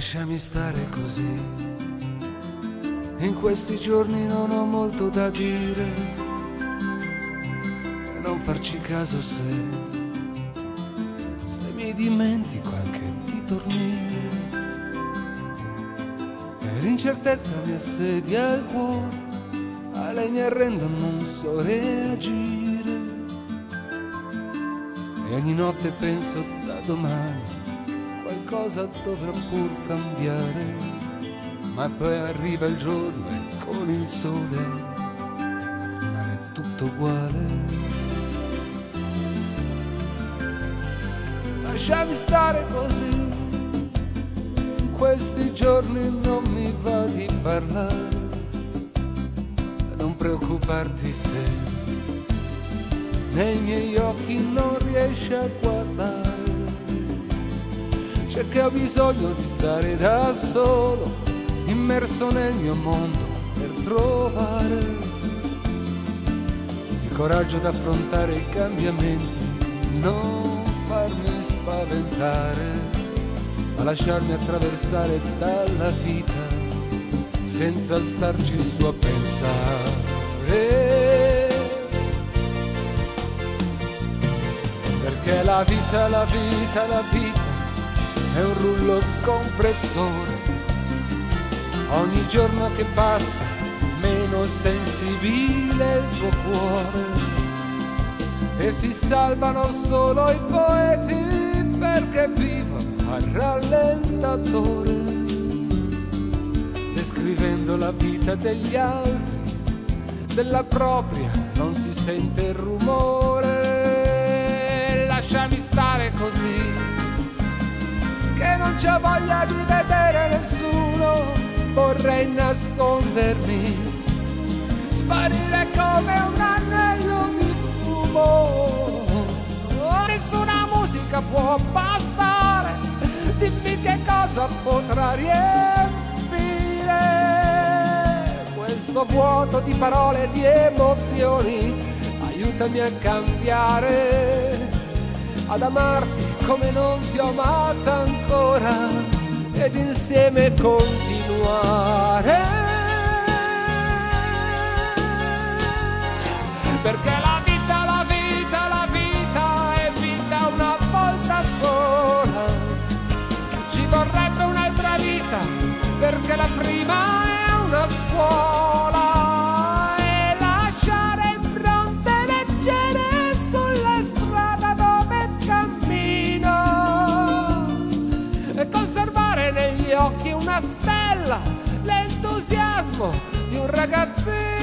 Lasciami stare così, in questi giorni non ho molto da dire, e non farci caso se mi dimentico anche di dormire. E l'incertezza mi assedia il cuore, a lei mi arrendo, non so reagire, e ogni notte penso da domani qualcosa dovrà pur cambiare, ma poi arriva il giorno e con il sole rimane tutto uguale. Lasciami stare così, in questi giorni non mi va di parlare, non preoccuparti se nei miei occhi non riesci a guardare. C'è che ho bisogno di stare da solo, immerso nel mio mondo, per trovare il coraggio d'affrontare i cambiamenti, non farmi spaventare, ma lasciarmi attraversare dalla vita senza starci su a pensare. Perché la vita, la vita, la vita è un rullo compressore, ogni giorno che passa meno sensibile il tuo cuore, e si salvano solo i poeti perché vivono al rallentatore, descrivendo la vita degli altri, della propria non si sente il rumore. Lasciami stare così, che non c'è voglia di vedere nessuno, vorrei nascondermi, sparire come un anello di fumo. Nessuna musica può bastare, dimmi che cosa potrà riempire questo vuoto di parole e di emozioni. Aiutami a cambiare, ad amarti come non ti ho amata ancora, ed insieme continuare. Perché la vita, la vita, la vita è vita una volta sola, ci vorrebbe un'altra vita perché la prima è una scuola, e lasciare impronte leggere sulla strada dove cammini, e conservare negli occhi una stella, l'entusiasmo di un ragazzino.